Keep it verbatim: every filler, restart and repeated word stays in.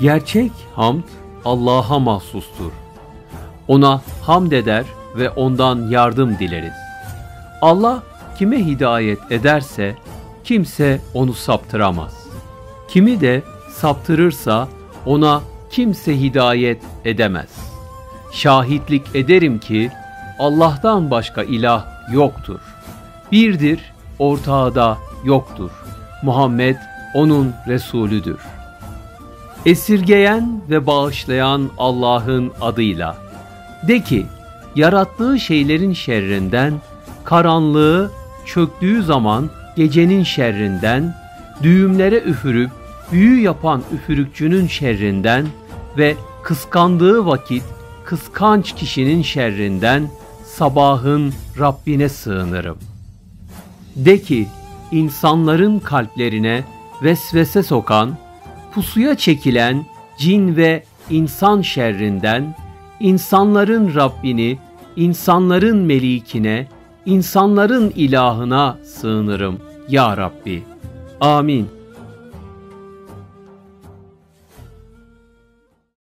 Gerçek hamd Allah'a mahsustur. Ona hamd eder ve ondan yardım dileriz. Allah kime hidayet ederse kimse onu saptıramaz. Kimi de saptırırsa ona kimse hidayet edemez. Şahitlik ederim ki Allah'tan başka ilah yoktur. Birdir, ortağı da yoktur. Muhammed onun Resulüdür. Esirgeyen ve bağışlayan Allah'ın adıyla. De ki, yarattığı şeylerin şerrinden, karanlığı çöktüğü zaman gecenin şerrinden, düğümlere üfürüp büyü yapan üfürükçünün şerrinden ve kıskandığı vakit kıskanç kişinin şerrinden sabahın Rabbine sığınırım. De ki, insanların kalplerine vesvese sokan, pusuya çekilen cin ve insan şerrinden, insanların Rabbini, insanların melikine, insanların ilahına sığınırım ya Rabbi. Amin.